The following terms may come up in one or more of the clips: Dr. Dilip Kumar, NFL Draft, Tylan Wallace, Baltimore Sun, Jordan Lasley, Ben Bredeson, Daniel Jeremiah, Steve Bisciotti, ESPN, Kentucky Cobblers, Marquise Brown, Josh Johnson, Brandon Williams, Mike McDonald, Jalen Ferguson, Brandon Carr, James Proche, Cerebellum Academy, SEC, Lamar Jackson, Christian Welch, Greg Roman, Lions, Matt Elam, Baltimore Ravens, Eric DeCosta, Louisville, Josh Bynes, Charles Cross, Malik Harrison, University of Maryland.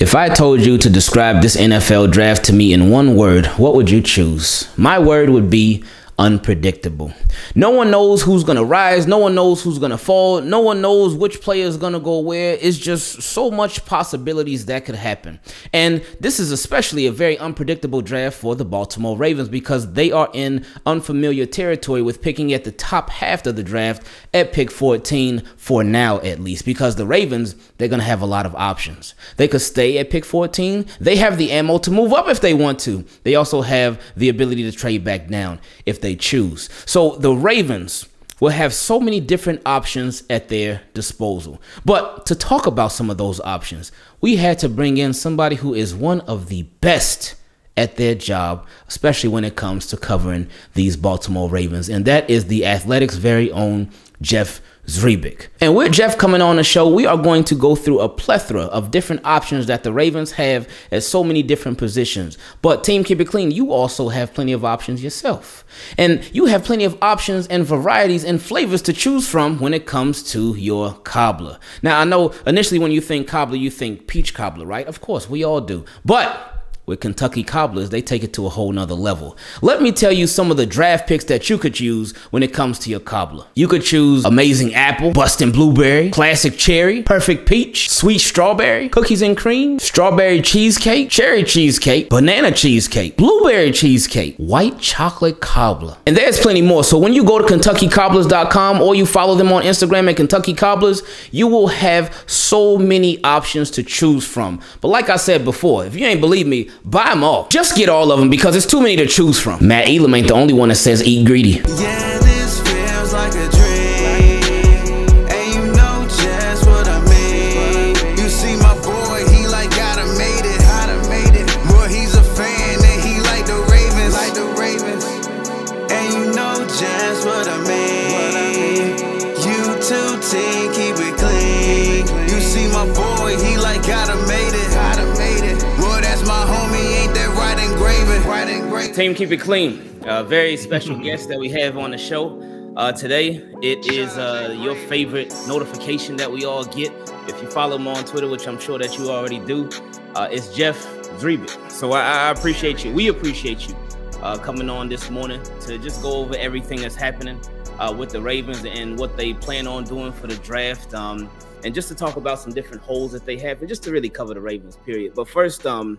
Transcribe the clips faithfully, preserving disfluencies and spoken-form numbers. If I told you to describe this N F L draft to me in one word, what would you choose? My word would be unpredictable. No one knows who's going to rise. No one knows who's going to fall. No one knows which player is going to go where. It's just so much possibilities that could happen. And this is especially a very unpredictable draft for the Baltimore Ravens because they are in unfamiliar territory with picking at the top half of the draft at pick fourteen for now, at least, because the Ravens, they're going to have a lot of options. They could stay at pick fourteen. They have the ammo to move up if they want to. They also have the ability to trade back down if they choose. So the Ravens will have so many different options at their disposal. But to talk about some of those options, we had to bring in somebody who is one of the best at their job, especially when it comes to covering these Baltimore Ravens. And that is the Athletic's very own Jeff Zrebiec. And with Jeff coming on the show, we are going to go through a plethora of different options that the Ravens have at so many different positions. But Team Keep It Clean, you also have plenty of options yourself. And you have plenty of options and varieties and flavors to choose from when it comes to your cobbler. Now, I know initially when you think cobbler, you think peach cobbler, right? Of course, we all do. But with Kentucky Cobblers, they take it to a whole nother level. Let me tell you some of the draft picks that you could use when it comes to your cobbler. You could choose Amazing Apple, Bustin' Blueberry, Classic Cherry, Perfect Peach, Sweet Strawberry, Cookies and Cream, Strawberry Cheesecake, Cherry Cheesecake, Banana Cheesecake, Blueberry Cheesecake, White Chocolate Cobbler. And there's plenty more. So when you go to Kentucky Cobblers dot com or you follow them on Instagram at Kentucky Cobblers, you will have so many options to choose from. But like I said before, if you ain't believe me, buy them all. Just get all of them because it's too many to choose from. Matt Elam ain't the only one that says eat greedy. Yeah, this feels like a dream. And you know just what I mean. You see my boy, he like gotta made it, gotta made it. Boy, he's a fan and he like the Ravens, like the Ravens. And you know just what I mean. You two team, keep it clean. You see my boy, he like gotta made it, gotta made it. Boy, that's my homie, ain't that right engraving, right engraving. Team Keep It Clean, a very special guest that we have on the show uh, today. It is uh, your favorite notification that we all get. If you follow him on Twitter, which I'm sure that you already do, uh, it's Jeff Zrebiec. So I, I appreciate you. We appreciate you uh, coming on this morning to just go over everything that's happening uh, with the Ravens and what they plan on doing for the draft. Um, And just to talk about some different holes that they have and just to really cover the Ravens, period. But first, um,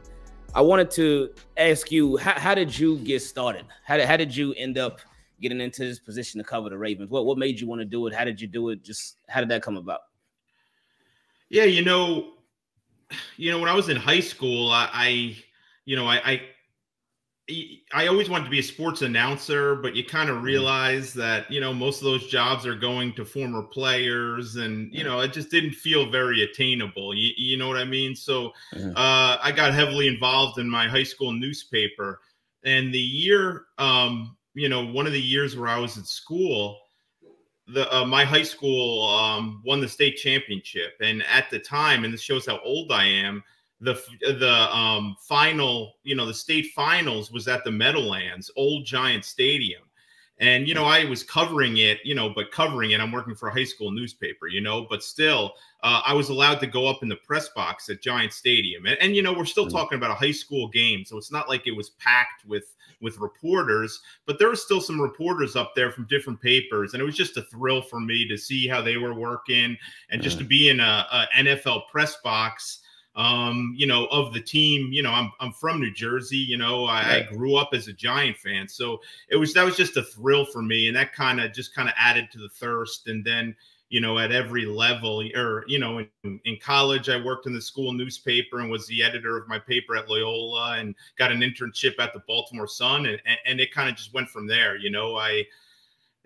I wanted to ask you, how, how did you get started? How did, how did you end up getting into this position to cover the Ravens? What, what made you want to do it? How did you do it? Just how did that come about? Yeah, you know, you know, when I was in high school, I, I you know, I, I, I always wanted to be a sports announcer, but you kind of realize that, you know, most of those jobs are going to former players and, you know, it just didn't feel very attainable. You, you know what I mean? So uh, I got heavily involved in my high school newspaper, and the year, um, you know, one of the years where I was at school, the, uh, my high school um, won the state championship. And at the time, and this shows how old I am, The the um, final, you know, the state finals was at the Meadowlands, old Giant Stadium. And, you know, I was covering it, you know, but covering it, I'm working for a high school newspaper, you know, but still uh, I was allowed to go up in the press box at Giant Stadium. And, and, you know, we're still talking about a high school game. So it's not like it was packed with with reporters, but there were still some reporters up there from different papers. And it was just a thrill for me to see how they were working and just to be in a, a N F L press box. Um, you know, of the team, you know, I'm, I'm from New Jersey, you know, I, I grew up as a Giant fan. So it was, that was just a thrill for me. And that kind of just kind of added to the thirst. And then, you know, at every level or, you know, in, in college, I worked in the school newspaper and was the editor of my paper at Loyola and got an internship at the Baltimore Sun. And, and, and it kind of just went from there. You know, I,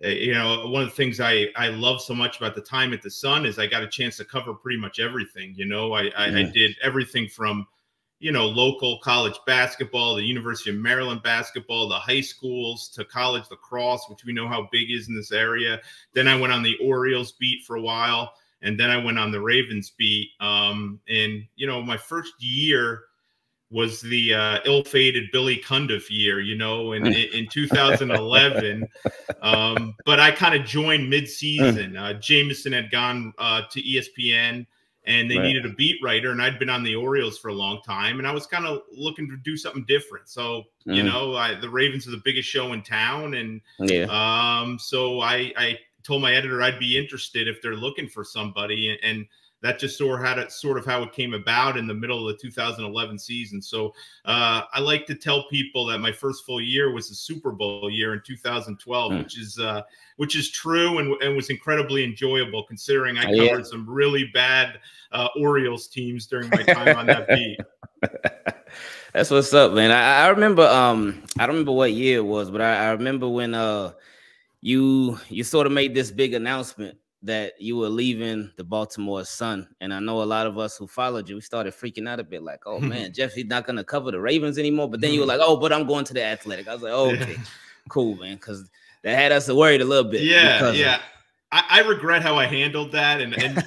you know, one of the things I, I love so much about the time at the Sun is I got a chance to cover pretty much everything. You know, I, I, yeah. I did everything from, you know, local college basketball, the University of Maryland basketball, the high schools to college lacrosse, which we know how big is in this area. Then I went on the Orioles beat for a while, and then I went on the Ravens beat. Um, and, you know, my first year was the uh, ill-fated Billy Cundiff year, you know, in, in two thousand eleven. um, but I kind of joined mid-season. Uh, Jameson had gone uh, to E S P N, and they right. needed a beat writer, and I'd been on the Orioles for a long time, and I was kind of looking to do something different. So, mm-hmm. you know, I, the Ravens are the biggest show in town, and yeah. um, so I, I told my editor I'd be interested if they're looking for somebody, and, and that just sort of, how to, sort of how it came about in the middle of the two thousand eleven season. So uh, I like to tell people that my first full year was the Super Bowl year in two thousand twelve, mm. which is uh, which is true and, and was incredibly enjoyable considering I covered yeah. some really bad uh, Orioles teams during my time on that beat. That's what's up, man. I, I remember um, I don't remember what year it was, but I, I remember when uh, you you sort of made this big announcement that you were leaving the Baltimore Sun. And I know a lot of us who followed you, we started freaking out a bit like, oh man, Jeff, he's not going to cover the Ravens anymore. But then you were like, oh, but I'm going to the Athletic. I was like, oh, okay, cool, man. Cause that had us worried a little bit. Yeah. Yeah. I, I regret how I handled that. And, and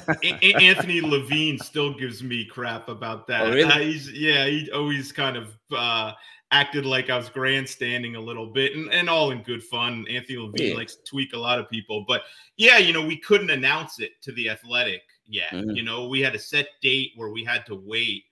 Anthony Levine still gives me crap about that. Oh, really? uh, he's, yeah. He always kind of, uh, acted like I was grandstanding a little bit, and, and all in good fun. Anthony Levine yeah. likes to tweak a lot of people. But, yeah, you know, we couldn't announce it to the Athletic yet. Mm-hmm. You know, we had a set date where we had to wait.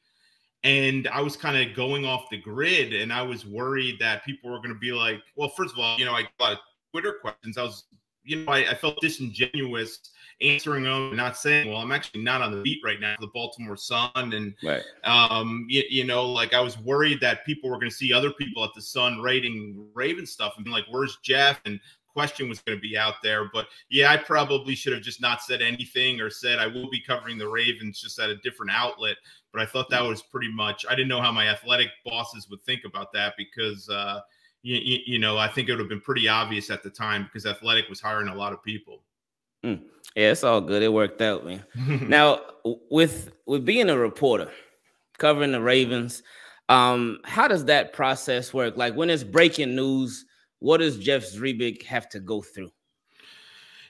And I was kind of going off the grid, and I was worried that people were going to be like, well, first of all, you know, I got a lot of Twitter questions. I was, you know, I, I felt disingenuous answering them and not saying, well, I'm actually not on the beat right now for the Baltimore Sun. And, right. um, you, you know, like I was worried that people were going to see other people at the Sun rating Raven stuff and be like, where's Jeff? And question was going to be out there. But, yeah, I probably should have just not said anything or said I will be covering the Ravens just at a different outlet. But I thought that was pretty much – I didn't know how my athletic bosses would think about that because, uh, you, you, you know, I think it would have been pretty obvious at the time because Athletic was hiring a lot of people. Mm. Yeah, it's all good. It worked out, man. Now, with with being a reporter, covering the Ravens, um, how does that process work? Like, when it's breaking news, what does Jeff Zrebiec have to go through?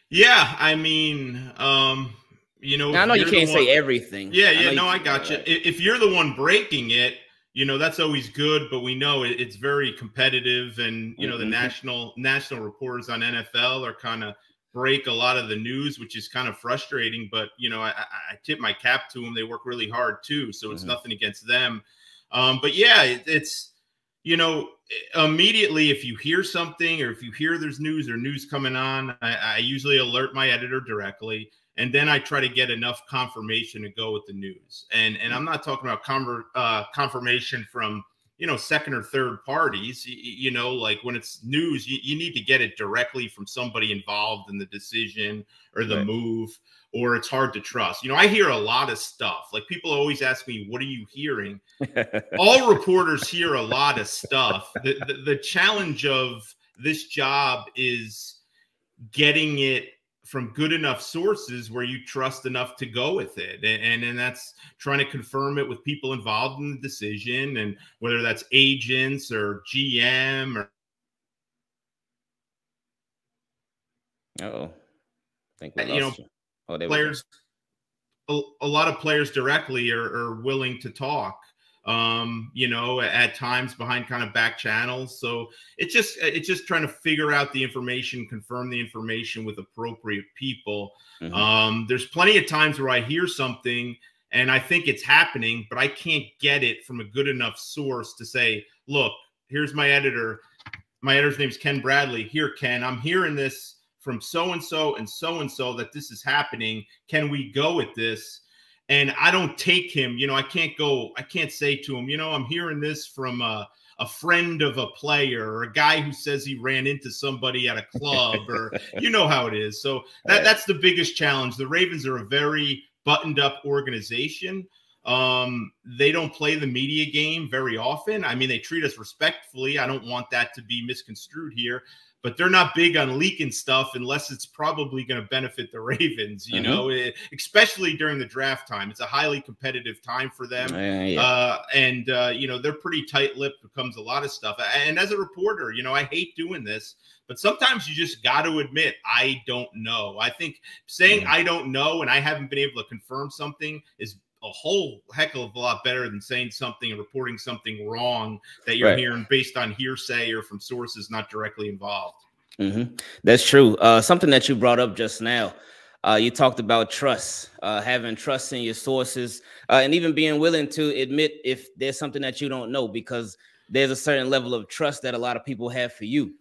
Yeah, I mean, um, you know, now, I know you can't one, say everything. Yeah, yeah, I no, I got you. Right. If you're the one breaking it, you know, that's always good, but we know it, it's very competitive, and you mm-hmm. know, the national national reporters on N F L are kind of break a lot of the news, which is kind of frustrating, but you know, I, I tip my cap to them. They work really hard too. So it's mm-hmm. nothing against them. Um, but yeah, it, it's, you know, immediately if you hear something or if you hear there's news or news coming on, I, I usually alert my editor directly. And then I try to get enough confirmation to go with the news. And, and I'm not talking about conver, uh, confirmation from, you know, second or third parties, you, you know, like when it's news, you, you need to get it directly from somebody involved in the decision or the right. move, or it's hard to trust. You know, I hear a lot of stuff. Like people always ask me, what are you hearing? All reporters hear a lot of stuff. The, the, the challenge of this job is getting it from good enough sources where you trust enough to go with it. And, and and that's trying to confirm it with people involved in the decision, and whether that's agents or G M or. Uh-oh. I think we lost you know, you. Oh, there players, a, a lot of players directly are, are willing to talk, um, you know, at times behind kind of back channels. So it's just, it's just trying to figure out the information, confirm the information with appropriate people. Mm-hmm. Um, there's plenty of times where I hear something and I think it's happening, but I can't get it from a good enough source to say, look, here's my editor. My editor's name's Ken Bradley. Here, Ken, I'm hearing this from so-and-so and so-and-so that this is happening. Can we go with this? And I don't take him, you know, I can't go, I can't say to him, you know, I'm hearing this from a, a friend of a player or a guy who says he ran into somebody at a club or, you know how it is. So that, that's the biggest challenge. The Ravens are a very buttoned up organization. Um, they don't play the media game very often. I mean, they treat us respectfully. I don't want that to be misconstrued here. But they're not big on leaking stuff unless it's probably going to benefit the Ravens, you mm-hmm. know, it, especially during the draft time. It's a highly competitive time for them. Uh, yeah. uh, and, uh, you know, they're pretty tight-lipped when it comes to a lot of stuff. And as a reporter, you know, I hate doing this, but sometimes you just got to admit, I don't know. I think saying mm-hmm. I don't know and I haven't been able to confirm something is a whole heck of a lot better than saying something and reporting something wrong that you're right. hearing based on hearsay or from sources not directly involved. Mm-hmm. That's true. Uh, something that you brought up just now, Uh, you talked about trust, uh, having trust in your sources, uh, and even being willing to admit if there's something that you don't know, because there's a certain level of trust that a lot of people have for you.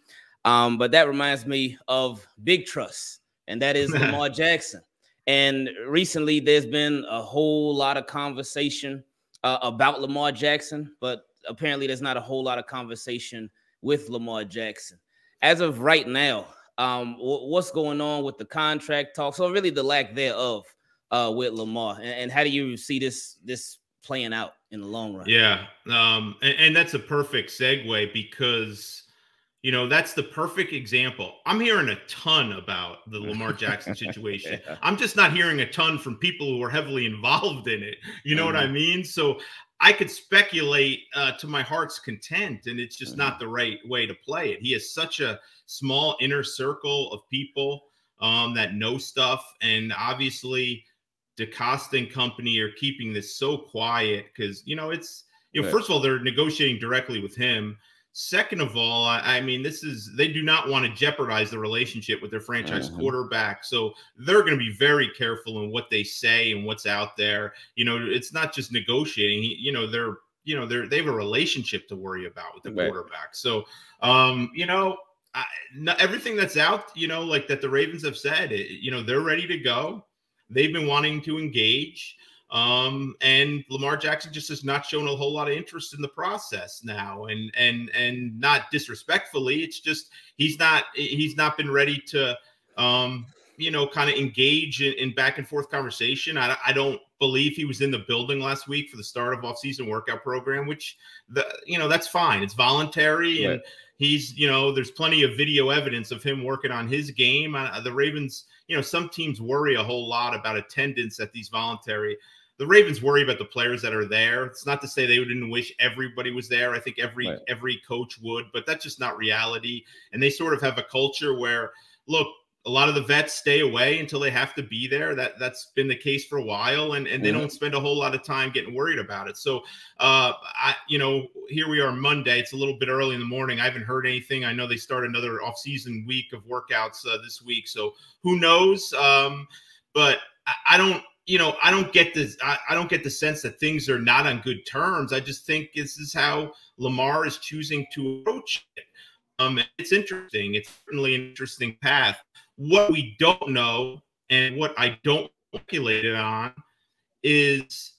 Um, but that reminds me of big trust, and that is Lamar Jackson. And recently there's been a whole lot of conversation uh, about Lamar Jackson, but apparently there's not a whole lot of conversation with Lamar Jackson. As of right now, um, what's going on with the contract talks, or really the lack thereof, uh, with Lamar? And, and how do you see this this playing out in the long run? Yeah, um, and, and that's a perfect segue, because you know, that's the perfect example. I'm hearing a ton about the Lamar Jackson situation. yeah. I'm just not hearing a ton from people who are heavily involved in it. You know mm-hmm. what I mean? So I could speculate uh, to my heart's content, and it's just mm-hmm. not the right way to play it. He has such a small inner circle of people um, that know stuff. And obviously DeCosta and company are keeping this so quiet because, you know, it's, you know, right. first of all, they're negotiating directly with him. Second of all, I, I mean, this is, they do not want to jeopardize the relationship with their franchise mm-hmm. quarterback. So they're going to be very careful in what they say and what's out there. You know, it's not just negotiating, you know, they're, you know, they're, they have a relationship to worry about with the right. quarterback. So, um, you know, I, not everything that's out, you know, like that the Ravens have said, it, you know, they're ready to go. They've been wanting to engage. Um, and Lamar Jackson just has not shown a whole lot of interest in the process now, and, and, and not disrespectfully, it's just, he's not, he's not been ready to, um, you know, kind of engage in, in back and forth conversation. I, I don't believe he was in the building last week for the start of offseason workout program, which the, you know, that's fine. It's voluntary. Right. And he's, you know, there's plenty of video evidence of him working on his game. I, the Ravens, you know, some teams worry a whole lot about attendance at these voluntary. The Ravens worry about the players that are there. It's not to say they didn't wish everybody was there. I think every right. every coach would, but that's just not reality. And they sort of have a culture where, look, a lot of the vets stay away until they have to be there. That, that's been the case for a while, and, and they mm-hmm. don't spend a whole lot of time getting worried about it. So, uh, I, you know, here we are Monday. It's a little bit early in the morning. I haven't heard anything. I know they start another off-season week of workouts uh, this week, so who knows? Um, but I, I don't – you know, I don't get this. I, I don't get the sense that things are not on good terms. I just think this is how Lamar is choosing to approach it. Um, it's interesting. It's certainly an interesting path. What we don't know and what I don't speculate on is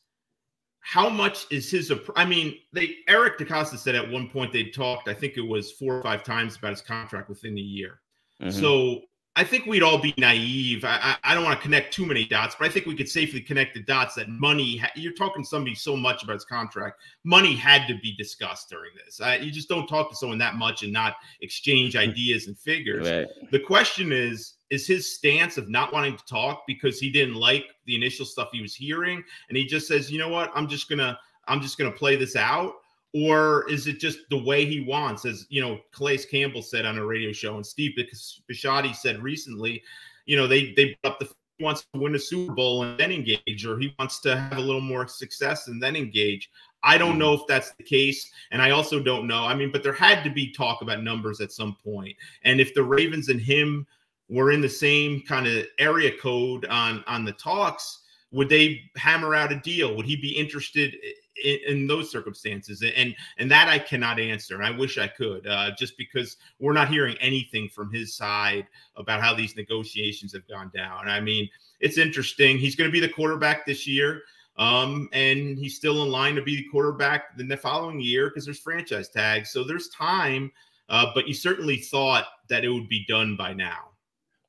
how much is his. I mean, they Eric DeCosta said at one point they talked. I think it was four or five times about his contract within the year. Mm-hmm. So. I think we'd all be naive. I, I don't want to connect too many dots, but I think we could safely connect the dots that money, you're talking to somebody so much about his contract, money had to be discussed during this. I, you just don't talk to someone that much and not exchange ideas and figures. Right. The question is, is his stance of not wanting to talk because he didn't like the initial stuff he was hearing, and he just says, you know what, I'm just gonna, I'm just gonna play this out. Or is it just the way he wants? As, you know, Calais Campbell said on a radio show, and Steve Bisciotti said recently, you know, they, they brought up the he wants to win a Super Bowl and then engage, or he wants to have a little more success and then engage. I don't know if that's the case, and I also don't know. I mean, but there had to be talk about numbers at some point. And if the Ravens and him were in the same kind of area code on, on the talks, would they hammer out a deal? Would he be interested In, in those circumstances? And and that I cannot answer, and I wish I could, uh, just because we're not hearing anything from his side about how these negotiations have gone down. I mean, it's interesting. He's going to be the quarterback this year, um, and he's still in line to be the quarterback the following year because there's franchise tags. So there's time, uh, but you certainly thought that it would be done by now.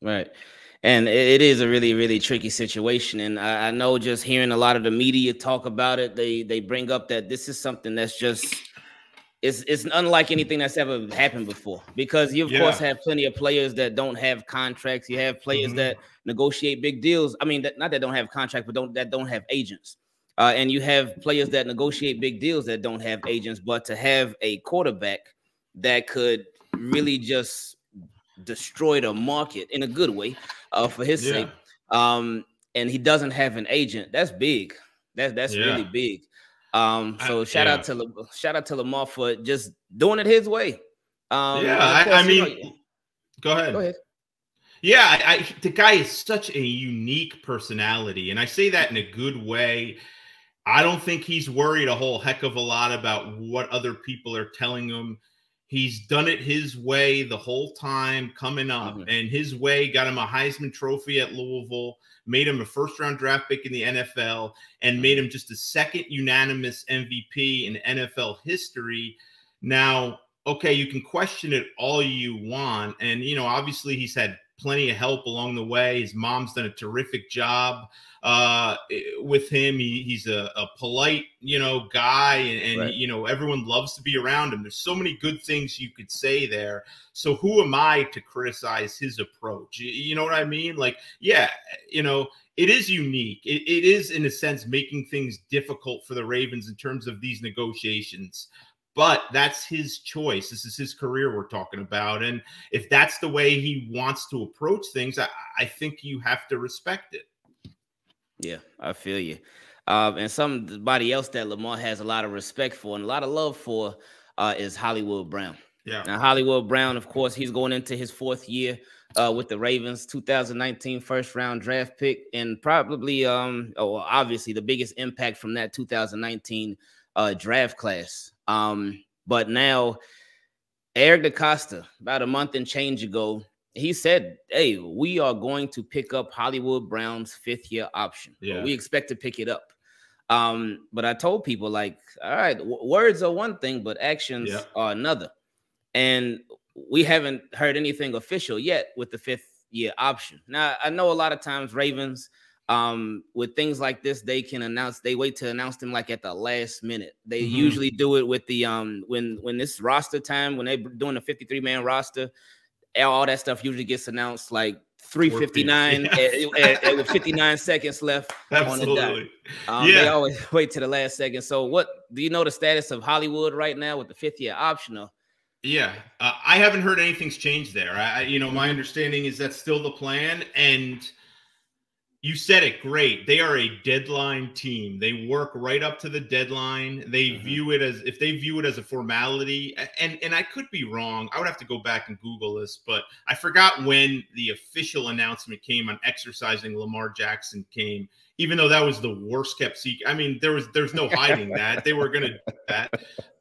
Right. And it is a really, really tricky situation. And I know just hearing a lot of the media talk about it, they they bring up that this is something that's just, it's, it's unlike anything that's ever happened before. Because you, of yeah. course, have plenty of players that don't have contracts. You have players mm-hmm. that negotiate big deals. I mean, that, not that don't have contracts, but don't that don't have agents. Uh, and you have players that negotiate big deals that don't have agents. But to have a quarterback that could really just destroyed a market in a good way uh for his yeah. sake, um and he doesn't have an agent, that's big. That's that's yeah. really big. Um so I, shout yeah. out to shout out to Lamar for just doing it his way. um yeah course, I, I mean you know, go ahead go ahead Yeah, I, I, the guy is such a unique personality, and I say that in a good way. I don't think he's worried a whole heck of a lot about what other people are telling him. He's done it his way the whole time coming up, mm-hmm. and his way got him a Heisman Trophy at Louisville, made him a first-round draft pick in the N F L, and made him just the second unanimous M V P in N F L history. Now, okay, you can question it all you want, and, you know, obviously he's had plenty of help along the way. His mom's done a terrific job uh, with him. He, he's a, a polite, you know, guy, and, and right. you know, everyone loves to be around him. There's so many good things you could say there. So who am I to criticize his approach? You, you know what I mean? Like, yeah, you know, it is unique. It, it is, in a sense, making things difficult for the Ravens in terms of these negotiations. But that's his choice. This is his career we're talking about. And if that's the way he wants to approach things, I, I think you have to respect it. Yeah, I feel you. Um, and somebody else that Lamar has a lot of respect for and a lot of love for uh, is Hollywood Brown. Yeah. Now, Hollywood Brown, of course, he's going into his fourth year uh, with the Ravens, two thousand nineteen first-round draft pick, and probably, um, oh, obviously, the biggest impact from that two thousand nineteen uh, draft class. Um, but now Eric DeCosta, about a month and change ago, he said, hey, we are going to pick up Hollywood Brown's fifth year option. Yeah. We expect to pick it up. Um, but I told people, like, all right, w words are one thing, but actions yeah. are another. And we haven't heard anything official yet with the fifth year option. Now, I know a lot of times Ravens, Um, with things like this, they can announce, they wait to announce them like at the last minute. They mm-hmm. usually do it with the, um, when, when this roster time, when they're doing a fifty-three man roster, all that stuff usually gets announced like three fifty-nine yes. at, at, with fifty-nine seconds left. Absolutely. On the dot. Um, yeah. They always wait to the last second. So what, do you know the status of Hollywood right now with the fifth year optional? Yeah, uh, I haven't heard anything's changed there. I, you know, my understanding is that's still the plan. And you said it great. They are a deadline team. They work right up to the deadline. They mm-hmm. view it as, if they view it as a formality, and, and I could be wrong. I would have to go back and Google this, but I forgot when the official announcement came on exercising Lamar Jackson came, even though that was the worst kept secret. I mean, there was, there's no hiding that they were going to do that.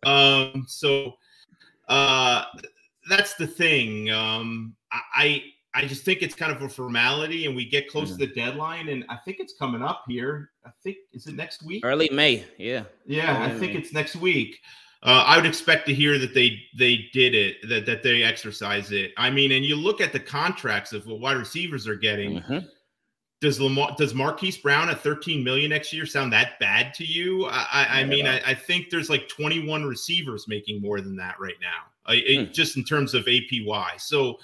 Um, so uh, that's the thing. Um, I, I I just think it's kind of a formality, and we get close mm-hmm. to the deadline, and I think it's coming up here. I think, is it next week? Early May, yeah. Yeah, Early I think May. It's next week. Uh, I would expect to hear that they they did it, that, that they exercise it. I mean, and you look at the contracts of what wide receivers are getting. Mm-hmm. Does Lamar, does Marquise Brown at thirteen million dollars next year sound that bad to you? I, I, I yeah. mean, I, I think there's like twenty-one receivers making more than that right now, mm. it, just in terms of A P Y. So,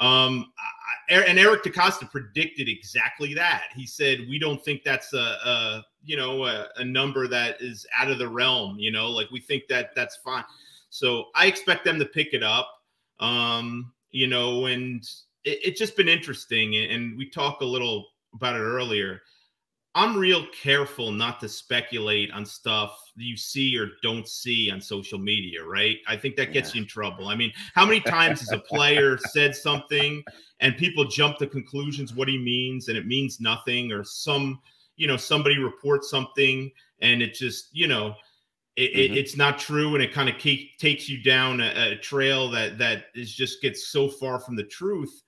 Um, I, and Eric DeCosta predicted exactly that. He said, we don't think that's a, a you know, a, a number that is out of the realm, you know, like we think that that's fine. So I expect them to pick it up, um, you know, and it, it's just been interesting. And we talked a little about it earlier. I'm real careful not to speculate on stuff you see or don't see on social media, right? I think that gets yeah. you in trouble. I mean, how many times has a player said something and people jump to conclusions what he means and it means nothing, or some, you know, somebody reports something and it just, you know, it, mm-hmm. it, it's not true, and it kind of takes you down a, a trail that that is just gets so far from the truth.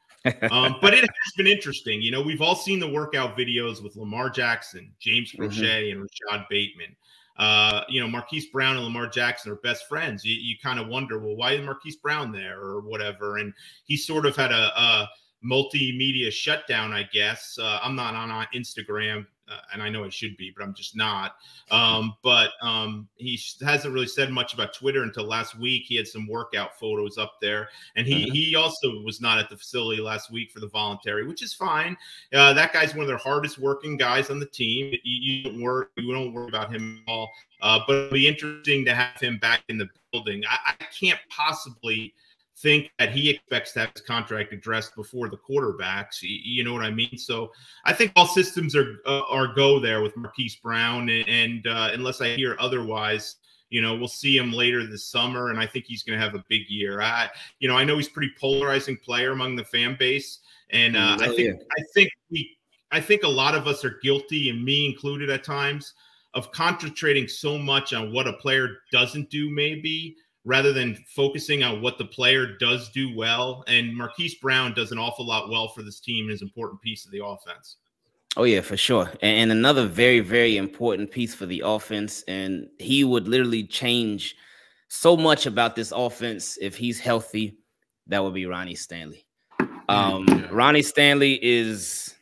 um, but it has been interesting. You know, we've all seen the workout videos with Lamar Jackson, James Proche, mm-hmm. and Rashad Bateman. Uh, you know, Marquise Brown and Lamar Jackson are best friends. You, you kind of wonder, well, why is Marquise Brown there or whatever? And he sort of had a, a multimedia shutdown, I guess. Uh, I'm not on, on Instagram, uh, and I know I should be, but I'm just not. Um, but um, he hasn't really said much about Twitter until last week. He had some workout photos up there, and he uh-huh. he also was not at the facility last week for the voluntary, which is fine. Uh, that guy's one of their hardest working guys on the team. You, you don't worry, we don't worry about him at all. Uh, but it'll be interesting to have him back in the building. I, I can't possibly think that he expects to have his contract addressed before the quarterbacks. You know what I mean? So I think all systems are, uh, are go there with Marquise Brown. And, and uh, unless I hear otherwise, You know, we'll see him later this summer, and I think he's going to have a big year. I, you know, I know he's a pretty polarizing player among the fan base, and uh, oh, I think yeah. I think we I think a lot of us are guilty, and me included at times, of concentrating so much on what a player doesn't do, maybe, rather than focusing on what the player does do well. And Marquise Brown does an awful lot well for this team, is an important piece of the offense. Oh, yeah, for sure. And another very, very important piece for the offense. And he would literally change so much about this offense if he's healthy. That would be Ronnie Stanley. Um, yeah. Ronnie Stanley is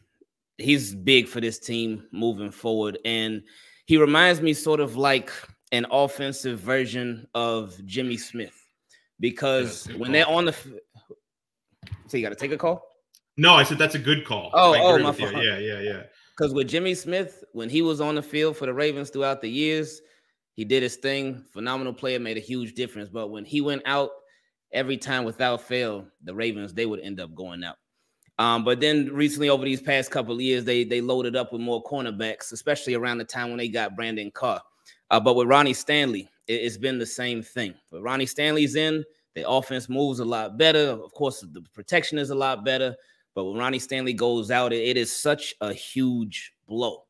he's big for this team moving forward. And he reminds me sort of like an offensive version of Jimmy Smith, because when they're on the – so you got to take a call? No, I said that's a good call. Oh, oh, my fault. Yeah, yeah, yeah. Because with Jimmy Smith, when he was on the field for the Ravens throughout the years, he did his thing. Phenomenal player, made a huge difference. But when he went out, every time without fail, the Ravens, they would end up going out. Um, but then recently, over these past couple of years, they, they loaded up with more cornerbacks, especially around the time when they got Brandon Carr. Uh, but with Ronnie Stanley, it, it's been the same thing. But Ronnie Stanley's in, the offense moves a lot better. Of course, the protection is a lot better. But when Ronnie Stanley goes out, it, it is such a huge blow.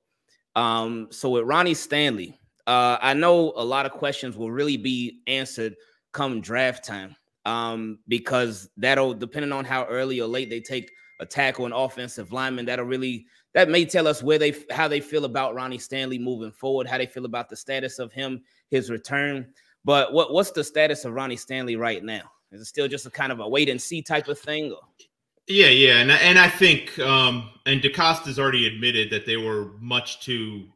Um, so with Ronnie Stanley, uh, I know a lot of questions will really be answered come draft time, um, because that'll, depending on how early or late they take a tackle and offensive lineman, that'll really – that may tell us where they, how they feel about Ronnie Stanley moving forward, how they feel about the status of him, his return. But what, what's the status of Ronnie Stanley right now? Is it still just a kind of a wait and see type of thing? Yeah, yeah, and and I think um, and DeCosta's already admitted that they were much too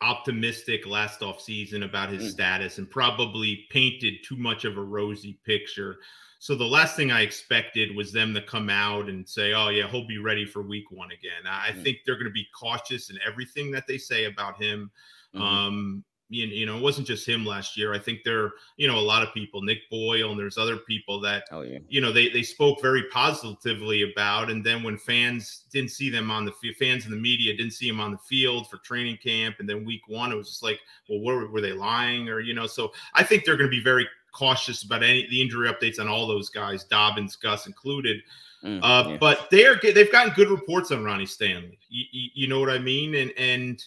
optimistic last offseason about his mm. status, and probably painted too much of a rosy picture. So the last thing I expected was them to come out and say, oh, yeah, he'll be ready for week one again. I mm-hmm. think they're going to be cautious in everything that they say about him. Mm-hmm. Um, you, you know, it wasn't just him last year. I think there, you know, a lot of people, Nick Boyle, and there's other people that, oh, yeah. you know, they, they spoke very positively about. And then when fans didn't see them on the field, fans in the media didn't see him on the field for training camp, and then week one, it was just like, well, were, were they lying? Or, you know, so I think they're going to be very cautious about any the injury updates on all those guys, Dobbins, Gus included. Mm, uh, yeah. But they're they've gotten good reports on Ronnie Stanley. You, you, you know what I mean? And and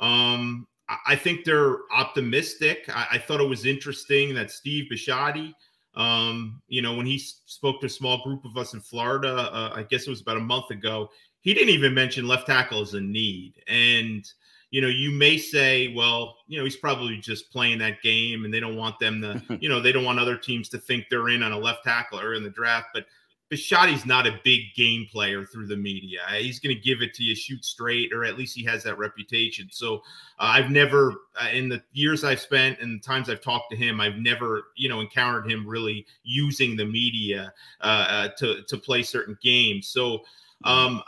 um, I think they're optimistic. I, I thought it was interesting that Steve Bisciotti, um, you know, when he spoke to a small group of us in Florida, uh, I guess it was about a month ago, he didn't even mention left tackle as a need. And you know, you may say, well, you know, he's probably just playing that game and they don't want them to, you know, they don't want other teams to think they're in on a left tackler in the draft. But Bisciotti's not a big game player through the media. He's going to give it to you, shoot straight, or at least he has that reputation. So uh, I've never, uh, in the years I've spent and the times I've talked to him, I've never, you know, encountered him really using the media uh, uh, to, to play certain games. So um,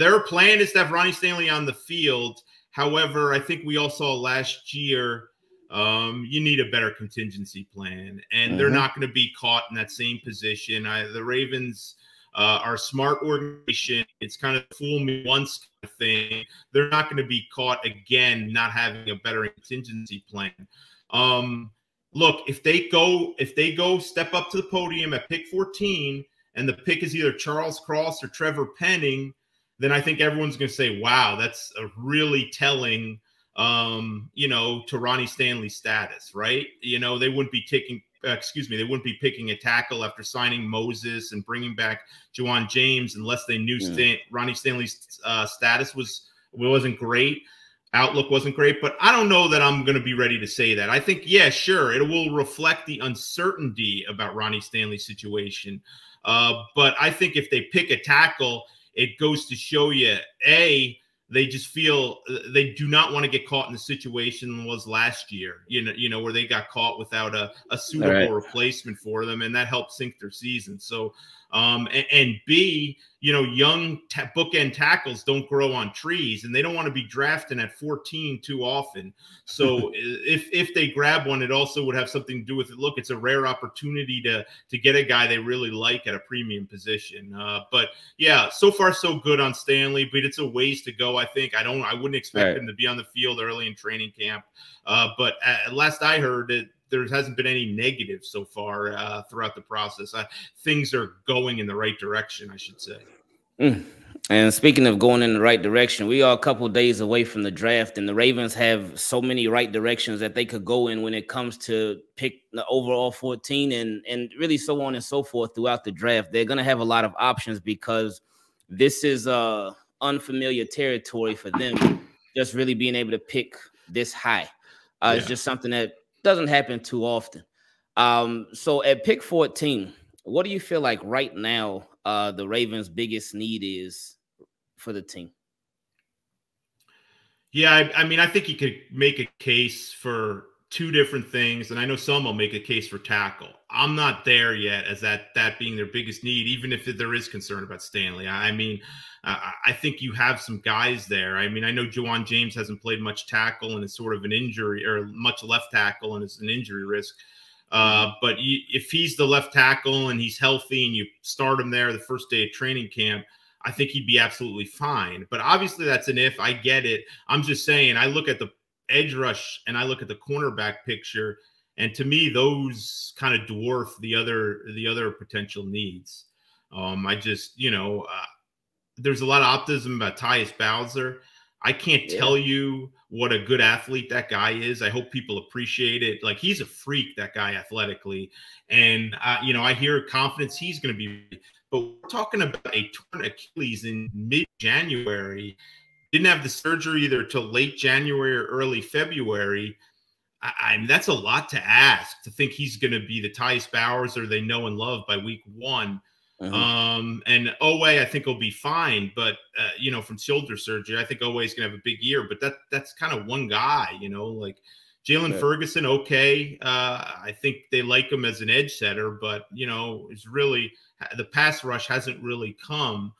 their plan is to have Ronnie Stanley on the field. However, I think we all saw last year, um, you need a better contingency plan, and mm-hmm. they're not going to be caught in that same position. I, the Ravens uh, are a smart organization. It's kind of fool me once kind of thing. They're not going to be caught again not having a better contingency plan. Um, look, if they go, if they go step up to the podium at pick fourteen, and the pick is either Charles Cross or Trevor Penning, then I think everyone's going to say, wow, that's a really telling, um, you know, to Ronnie Stanley's status, right? You know, they wouldn't be taking, uh, excuse me, they wouldn't be picking a tackle after signing Moses and bringing back Juwan James unless they knew yeah. Stan Ronnie Stanley's uh, status was, wasn't great. Outlook wasn't great, but I don't know that I'm going to be ready to say that. I think, yeah, sure, it will reflect the uncertainty about Ronnie Stanley's situation. Uh, but I think if they pick a tackle, it goes to show you, A, they just feel they do not want to get caught in the situation was last year, you know, you know, where they got caught without a, a suitable right. replacement for them, and that helped sink their season. So, um, and, and B, you know, young ta bookend tackles don't grow on trees, and they don't want to be drafting at fourteen too often. So if if they grab one, it also would have something to do with it. Look, it's a rare opportunity to to get a guy they really like at a premium position. Uh, but yeah, so far so good on Stanley, but it's a ways to go. I think I don't. I wouldn't expect right. him to be on the field early in training camp. Uh, but at, last I heard, it, there hasn't been any negative so far uh, throughout the process. Uh, things are going in the right direction, I should say. Mm. And speaking of going in the right direction, we are a couple days away from the draft, and the Ravens have so many right directions that they could go in when it comes to pick the overall fourteen and, and really so on and so forth throughout the draft. They're going to have a lot of options because this is uh, unfamiliar territory for them, just really being able to pick this high. Uh, yeah. It's just something that doesn't happen too often. Um, so at pick fourteen, what do you feel like right now uh, the Ravens' biggest need is for the team? Yeah, I, I mean, I think you could make a case for two different things, and I know some will make a case for tackle. I'm not there yet as that that being their biggest need, even if there is concern about Stanley. I mean, uh, I think you have some guys there. I mean, I know Juwan James hasn't played much tackle and is sort of an injury, or much left tackle and is an injury risk. Uh, but you, if he's the left tackle and he's healthy and you start him there the first day of training camp, I think he'd be absolutely fine. But obviously that's an if. I get it. I'm just saying, I look at the edge rush and I look at the cornerback picture, and to me, those kind of dwarf the other the other potential needs. Um, I just, you know, uh, there's a lot of optimism about Tyus Bowser. I can't tell you what a good athlete that guy is. I hope people appreciate it. Like, he's a freak, that guy, athletically. And, uh, you know, I hear confidence he's going to be. But we're talking about a torn Achilles in mid-January. Didn't have the surgery either till late January or early February. I, I mean, that's a lot to ask, to think he's going to be the Tyus Bowers or they know and love by week one. Mm-hmm. Um, and Owe, I think, will be fine, but, uh, you know, from shoulder surgery, I think Owe is going to have a big year, but that that's kind of one guy, you know, like Jalen okay. Ferguson. Okay. Uh, I think they like him as an edge setter, but, you know, it's really, the pass rush hasn't really come.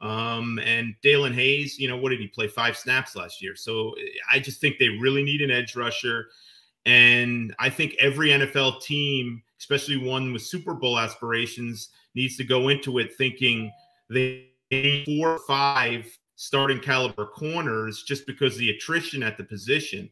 Um, and Dalen Hayes, you know, what did he play? Five snaps last year. So I just think they really need an edge rusher. And I think every N F L team, especially one with Super Bowl aspirations, needs to go into it thinking they need four or five starting caliber corners just because of the attrition at the position.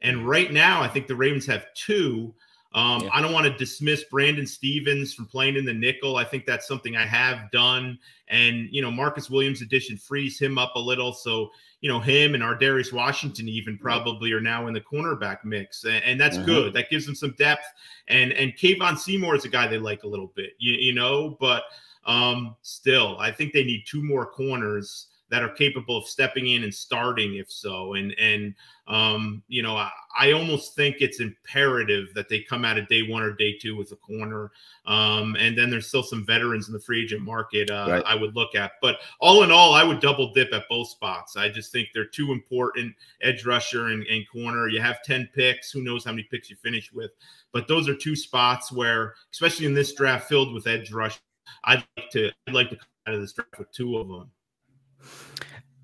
And right now, I think the Ravens have two. Um, yeah. I don't want to dismiss Brandon Stevens from playing in the nickel. I think that's something I have done. And, you know, Marcus Williams' addition frees him up a little. So, you know, him and Ardarius Washington even probably are now in the cornerback mix. And, and that's mm-hmm. good. That gives them some depth. And and Kayvon Seymour is a guy they like a little bit, you, you know. But um, still, I think they need two more corners that are capable of stepping in and starting, if so. And, and um, you know, I, I almost think it's imperative that they come out of day one or day two with a corner. Um, and then there's still some veterans in the free agent market uh, right. I would look at. But all in all, I would double dip at both spots. I just think they're too important, edge rusher and, and corner. You have ten picks. Who knows how many picks you finish with. But those are two spots where, especially in this draft filled with edge rush, I'd like to, I'd like to come out of this draft with two of them.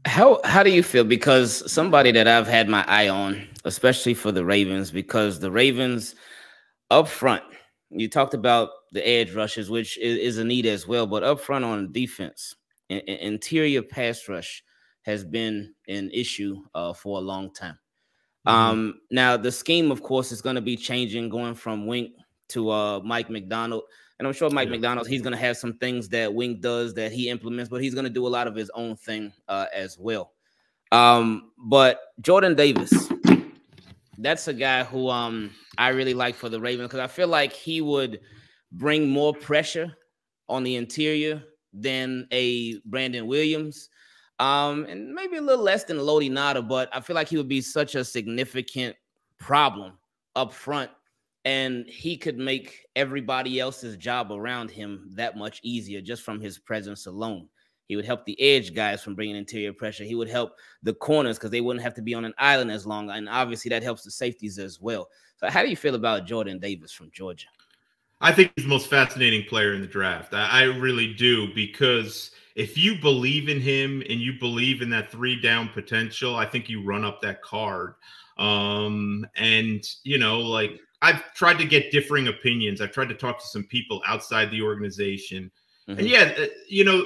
How how do you feel? Because somebody that I've had my eye on, especially for the Ravens, because the Ravens up front, you talked about the edge rushes, which is, is a need as well, but up front on defense, in, in, interior pass rush has been an issue uh, for a long time. Mm-hmm. Um, now, the scheme, of course, is going to be changing, going from Wink to uh, Mike McDonald. And I'm sure Mike yeah. McDonald, he's going to have some things that Wink does that he implements, but he's going to do a lot of his own thing uh, as well. Um, but Jordan Davis, that's a guy who um, I really like for the Ravens, because I feel like he would bring more pressure on the interior than a Brandon Williams, um, and maybe a little less than Lodi Nada, but I feel like he would be such a significant problem up front. And he could make everybody else's job around him that much easier just from his presence alone. He would help the edge guys from bringing interior pressure. He would help the corners because they wouldn't have to be on an island as long. And obviously that helps the safeties as well. So how do you feel about Jordan Davis from Georgia? I think he's the most fascinating player in the draft. I, I really do, because if you believe in him and you believe in that three down potential, I think you run up that card. Um, and, you know, like, I've tried to get differing opinions. I've tried to talk to some people outside the organization. Mm-hmm. And yeah, you know,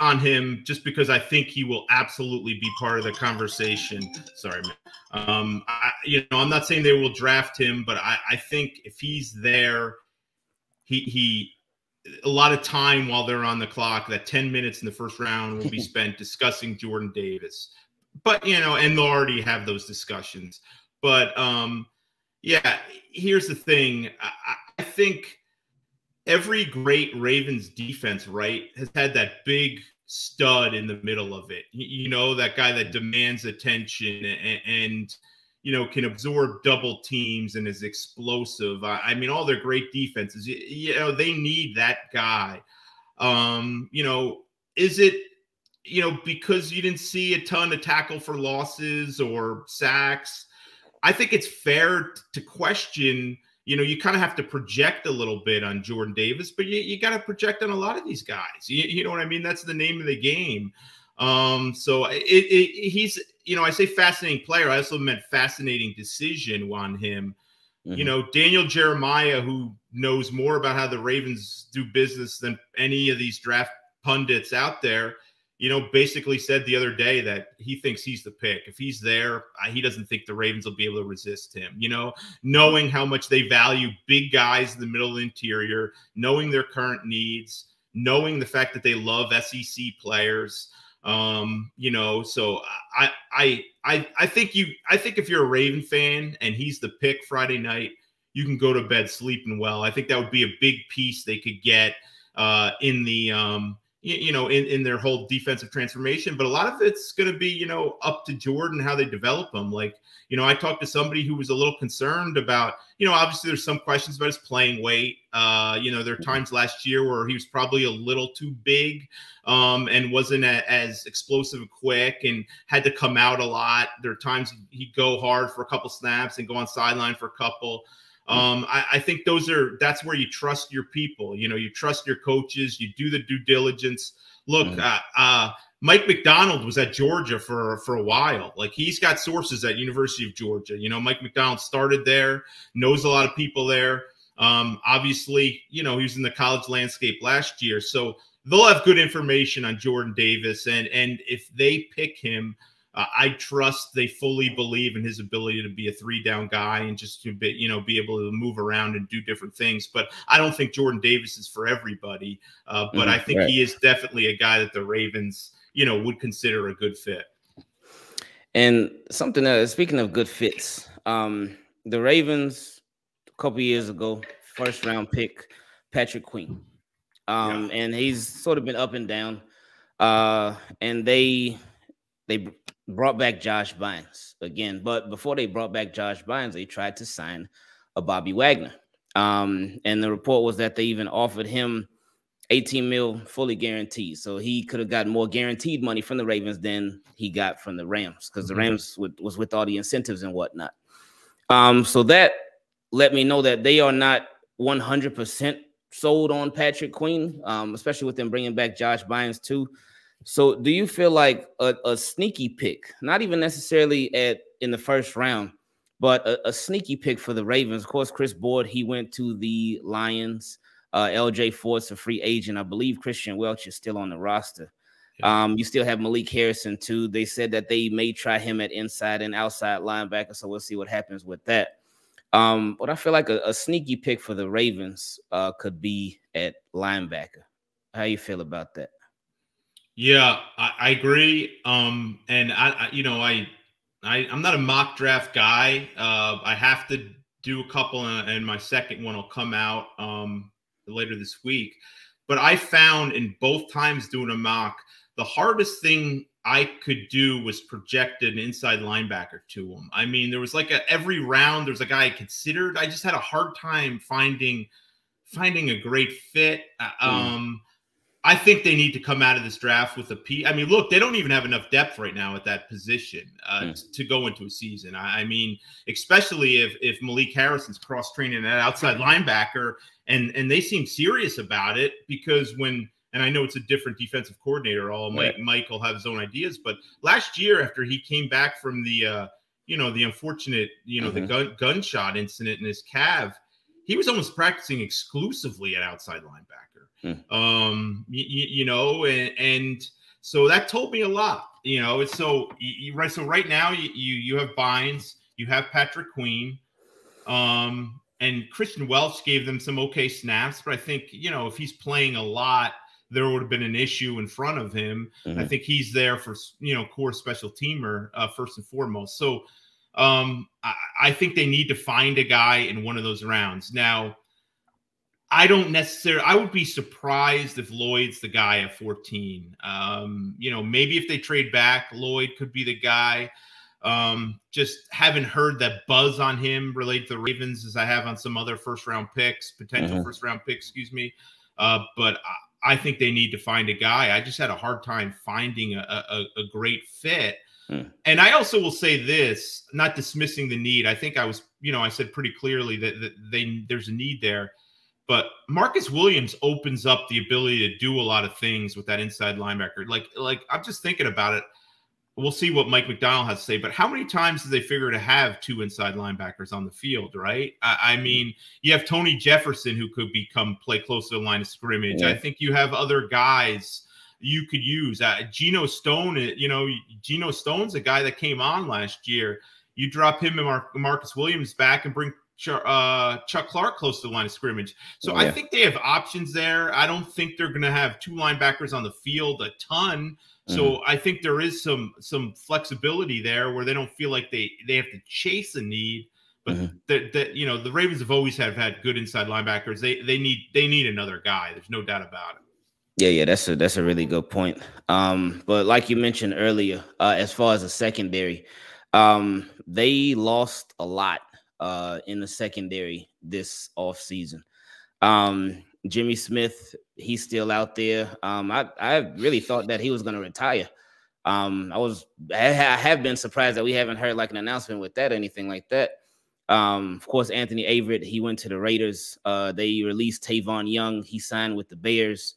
on him, just because I think he will absolutely be part of the conversation. Sorry, man. Um, I, you know, I'm not saying they will draft him, but I, I think if he's there, he he a lot of time while they're on the clock, that ten minutes in the first round will be spent discussing Jordan Davis. But, you know, and they'll already have those discussions. But, um, yeah, here's the thing. I, I think every great Ravens defense, right, has had that big stud in the middle of it. You know, that guy that demands attention and, and you know, can absorb double teams and is explosive. I, I mean, all their great defenses, you, you know, they need that guy. Um, you know, is it, you know, because you didn't see a ton of tackle for losses or sacks? I think it's fair to question, you know, you kind of have to project a little bit on Jordan Davis, but you, you got to project on a lot of these guys. You, you know what I mean? That's the name of the game. Um, so it, it, he's, you know, I say fascinating player. I also meant fascinating decision on him. Mm-hmm. You know, Daniel Jeremiah, who knows more about how the Ravens do business than any of these draft pundits out there, you know, basically said the other day that he thinks he's the pick. If he's there, he doesn't think the Ravens will be able to resist him. You know, knowing how much they value big guys in the middle interior, knowing their current needs, knowing the fact that they love S E C players. Um, you know, so I, I, I, I think you, I think if you're a Raven fan and he's the pick Friday night, you can go to bed sleeping well. I think that would be a big piece they could get uh, in the, um, you, you know, in, in their whole defensive transformation. But a lot of it's going to be, you know, up to Jordan, how they develop him. Like, you know, I talked to somebody who was a little concerned about, you know, obviously there's some questions about his playing weight. Uh, you know, there are times last year where he was probably a little too big um, and wasn't a, as explosive and quick and had to come out a lot. There are times he'd go hard for a couple snaps and go on sideline for a couple. Um, I, I think those are, that's where you trust your people. You know, you trust your coaches, you do the due diligence. Look, mm-hmm. uh, uh, Mike McDonald was at Georgia for, for a while. Like, he's got sources at University of Georgia. You know, Mike McDonald started there, knows a lot of people there. Um, obviously, you know, he was in the college landscape last year. So they'll have good information on Jordan Davis. And, and if they pick him, uh, I trust they fully believe in his ability to be a three-down guy and just to be, you know, be able to move around and do different things. But I don't think Jordan Davis is for everybody. Uh, but mm-hmm, I think right. he is definitely a guy that the Ravens – you know, would consider a good fit. And something else, speaking of good fits, um, the Ravens a couple years ago, first round pick, Patrick Queen. Um, yeah. And he's sort of been up and down. Uh, and they they brought back Josh Bynes again. But before they brought back Josh Bynes, they tried to sign a Bobby Wagner. Um, and the report was that they even offered him eighteen mil fully guaranteed. So he could have gotten more guaranteed money from the Ravens than he got from the Rams, because the Rams would, was with all the incentives and whatnot. Um, so that let me know that they are not one hundred percent sold on Patrick Queen, um, especially with them bringing back Josh Bynes too. So do you feel like a, a sneaky pick, not even necessarily at in the first round, but a, a sneaky pick for the Ravens? Of course, Chris Board, he went to the Lions. Uh, L J Ford's a free agent. I believe Christian Welch is still on the roster. Yeah. Um, you still have Malik Harrison, too. They said that they may try him at inside and outside linebacker, so we'll see what happens with that. Um, but I feel like a, a sneaky pick for the Ravens uh, could be at linebacker. How you feel about that? Yeah, I, I agree. Um, and, I, I, you know, I, I, I'm not a mock draft guy. Uh, I have to do a couple, and, and my second one will come out Um later this week. But I found in both times doing a mock, the hardest thing I could do was project an inside linebacker to him. I mean, there was like a, every round, there's a guy I considered. I just had a hard time finding, finding a great fit. Um, mm. I think they need to come out of this draft with a P. I mean, look, they don't even have enough depth right now at that position uh, mm. to go into a season. I, I mean, especially if, if Malik Harrison's cross-training that outside linebacker. And and they seem serious about it, because when – and I know it's a different defensive coordinator. All Mike, yeah. Mike will have his own ideas. But last year, after he came back from the, uh, you know, the unfortunate, you know, mm-hmm. the gun, gunshot incident in his calf, he was almost practicing exclusively at outside linebacker. Mm. Um, you, you know, and, and so that told me a lot. You know, it's so you, right. So right now you, you you have Bynes, you have Patrick Queen, um, and Christian Welch gave them some okay snaps. But I think, you know, if he's playing a lot, there would have been an issue in front of him. Mm-hmm. I think he's there for, you know, core special teamer uh, first and foremost. So um, I, I think they need to find a guy in one of those rounds. Now, I don't necessarily – I would be surprised if Lloyd's the guy at fourteen. Um, you know, maybe if they trade back, Lloyd could be the guy. Um, just haven't heard that buzz on him related to the Ravens as I have on some other first-round picks, potential mm-hmm. first-round picks, excuse me. Uh, but I, I think they need to find a guy. I just had a hard time finding a, a, a great fit. Hmm. And I also will say this, not dismissing the need. I think I was, you know, I said pretty clearly that, that they there's a need there. But Marcus Williams opens up the ability to do a lot of things with that inside linebacker. Like, like I'm just thinking about it. We'll see what Mike McDonald has to say, but how many times do they figure to have two inside linebackers on the field, right? I, I mean, you have Tony Jefferson who could become play close to the line of scrimmage. Yeah. I think you have other guys you could use. Uh, Geno Stone, you know, Geno Stone's a guy that came on last year. You drop him and Mar Marcus Williams back and bring Ch uh, Chuck Clark close to the line of scrimmage. So oh, yeah. I think they have options there. I don't think they're going to have two linebackers on the field a ton. So mm-hmm. I think there is some some flexibility there where they don't feel like they they have to chase a need, but mm-hmm. that that you know the Ravens have always have had good inside linebackers. They they need they need another guy. There's no doubt about it. Yeah, yeah, that's a that's a really good point. Um, but like you mentioned earlier, uh, as far as the secondary, um, they lost a lot uh, in the secondary this offseason. Um, Jimmy Smith, he's still out there. Um, I, I really thought that he was going to retire. Um, I was, I have been surprised that we haven't heard like an announcement with that or anything like that. Um, of course, Anthony Averett, he went to the Raiders. Uh, they released Tavon Young. He signed with the Bears.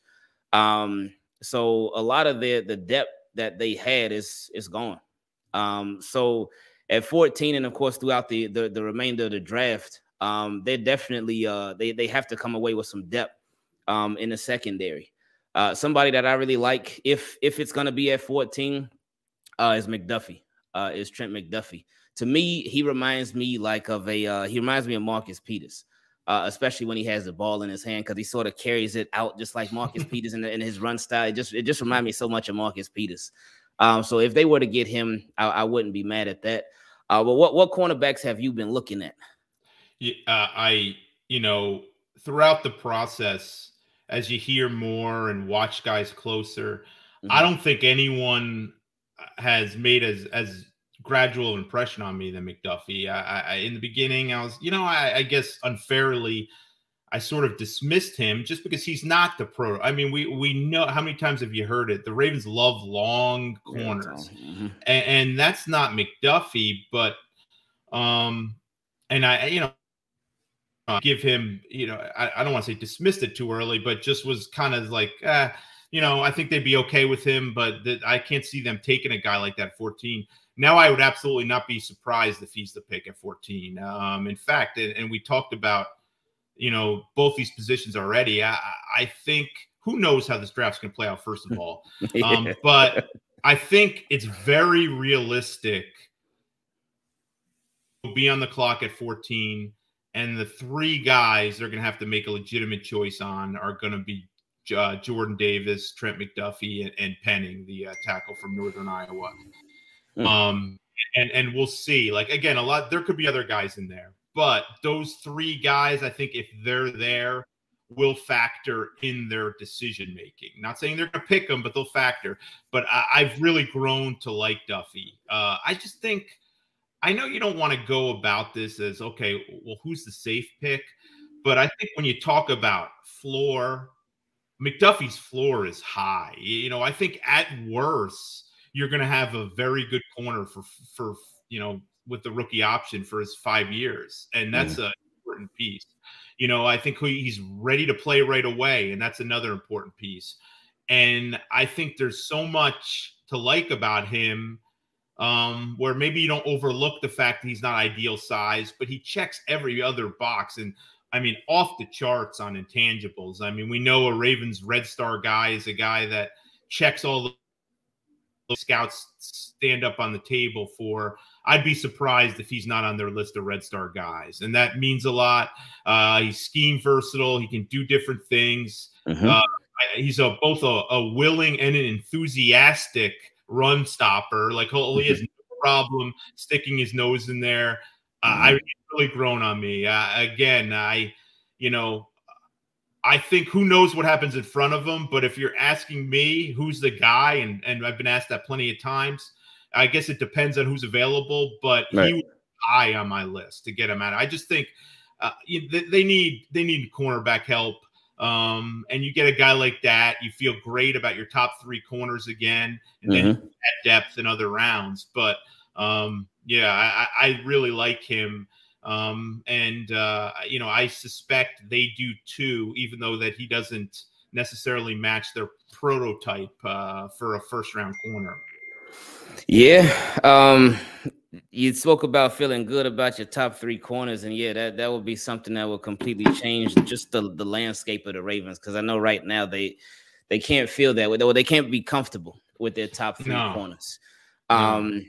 Um, so a lot of the, the depth that they had is, is gone. Um, so at fourteen, and of course, throughout the, the, the remainder of the draft, um, they definitely, uh, they, they have to come away with some depth. Um, in the secondary, uh, somebody that I really like, if if it's gonna be at fourteen, uh, is McDuffie. Uh, is Trent McDuffie. To me, he reminds me like of a uh, he reminds me of Marcus Peters, uh, especially when he has the ball in his hand because he sort of carries it out just like Marcus Peters in, the, in his run style. It just it just reminds me so much of Marcus Peters. Um, so if they were to get him, I, I wouldn't be mad at that. Uh, but what what cornerbacks have you been looking at? Yeah, uh, I you know throughout the process. As you hear more and watch guys closer, mm-hmm. I don't think anyone has made as as gradual an impression on me than McDuffie. I, I in the beginning, I was, you know, I, I guess unfairly, I sort of dismissed him just because he's not the pro. I mean, we we know how many times have you heard it? The Ravens love long corners, mm-hmm. and, and that's not McDuffie. But um, and I, you know. Uh, give him, you know, I, I don't want to say dismissed it too early, but just was kind of like, uh, you know, I think they'd be okay with him, but th I can't see them taking a guy like that at fourteen. Now I would absolutely not be surprised if he's the pick at fourteen. Um, in fact, and, and we talked about, you know, both these positions already. I, I think who knows how this draft's going to play out, first of all. yeah. um, but I think it's very realistic. We'll be on the clock at fourteen. And the three guys they're going to have to make a legitimate choice on are going to be uh, Jordan Davis, Trent McDuffie, and, and Penning, the uh, tackle from Northern Iowa. Mm. Um, and and we'll see. Like again, a lot there could be other guys in there, but those three guys, I think, if they're there, will factor in their decision making. Not saying they're going to pick them, but they'll factor. But I, I've really grown to like Duffy. Uh, I just think. I know you don't want to go about this as, okay, well, who's the safe pick? But I think when you talk about floor, McDuffie's floor is high. You know, I think at worst, you're going to have a very good corner for, for you know, with the rookie option for his five years. And that's mm-hmm. an important piece. You know, I think he's ready to play right away, and that's another important piece. And I think there's so much to like about him. Um, where maybe you don't overlook the fact that he's not ideal size, but he checks every other box. And I mean, off the charts on intangibles. I mean, we know a Ravens Red Star guy is a guy that checks all the scouts stand up on the table for. I'd be surprised if he's not on their list of Red Star guys. And that means a lot. Uh, he's scheme versatile. He can do different things. Mm-hmm. uh, he's a, both a, a willing and an enthusiastic run stopper. Like, he has no problem sticking his nose in there. Uh, mm-hmm. I it's really grown on me. Uh, again, I, you know, I think who knows what happens in front of him. But if you're asking me who's the guy, and, and I've been asked that plenty of times, I guess it depends on who's available, but right. he was high on my list to get him out. I just think uh, they need they need cornerback help, um, and you get a guy like that, you feel great about your top three corners again, and mm-hmm. then at depth in other rounds. But um, yeah, I, I really like him, um, and uh, you know, I suspect they do too, even though that he doesn't necessarily match their prototype uh, for a first round corner. Yeah, um, you spoke about feeling good about your top three corners, and yeah, that, that would be something that would completely change just the, the landscape of the Ravens, because I know right now they they can't feel that way. They can't be comfortable with their top three no. corners, um, no.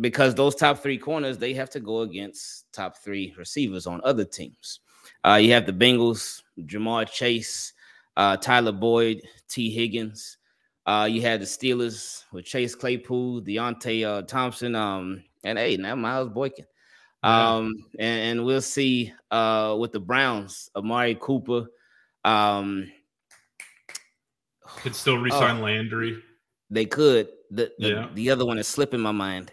because those top three corners, they have to go against top three receivers on other teams. Uh, you have the Bengals, Jamar Chase, uh, Tyler Boyd, T. Higgins. Uh, you had the Steelers with Chase Claypool, Deontay uh, Thompson, um, and hey, now Miles Boykin. Um, yeah. and, and we'll see uh, with the Browns, Amari Cooper. Um, could still re-sign oh, Landry. They could. The, the, yeah. the other one is slipping my mind.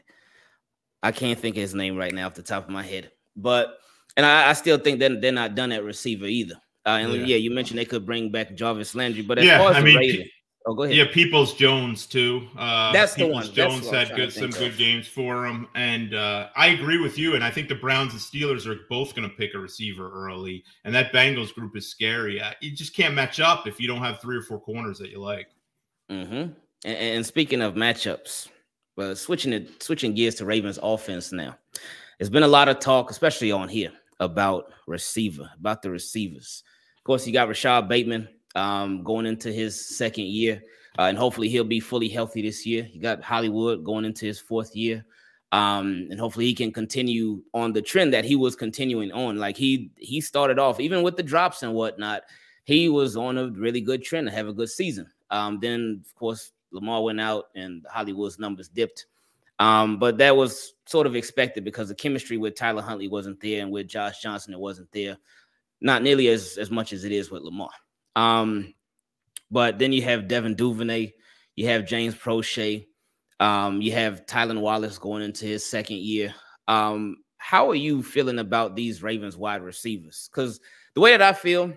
I can't think of his name right now off the top of my head. But and I, I still think that they're not done at receiver either. Uh, and yeah. yeah, you mentioned they could bring back Jarvis Landry, but as yeah, far as I the mean, Raiders, Oh, go ahead. Yeah, Peoples Jones too. Uh, That's the Peoples one. Jones had good, some of. good games for him, and uh, I agree with you. And I think the Browns and Steelers are both going to pick a receiver early, and that Bengals group is scary. Uh, you just can't match up if you don't have three or four corners that you like. Mm-hmm. And, and speaking of matchups, well, switching it, switching gears to Ravens offense now. There's been a lot of talk, especially on here, about receiver, about the receivers. Of course, you got Rashad Bateman. Um, going into his second year, uh, and hopefully he'll be fully healthy this year. You got Hollywood going into his fourth year, um, and hopefully he can continue on the trend that he was continuing on. Like he he started off, even with the drops and whatnot, he was on a really good trend to have a good season. Um, then, of course, Lamar went out and Hollywood's numbers dipped. Um, but that was sort of expected because the chemistry with Tyler Huntley wasn't there, and with Josh Johnson, it wasn't there. Not nearly as, as much as it is with Lamar. Um, but then you have Devin Duvernay, you have James Proche, um, you have Tylan Wallace going into his second year. Um, how are you feeling about these Ravens wide receivers? Because the way that I feel,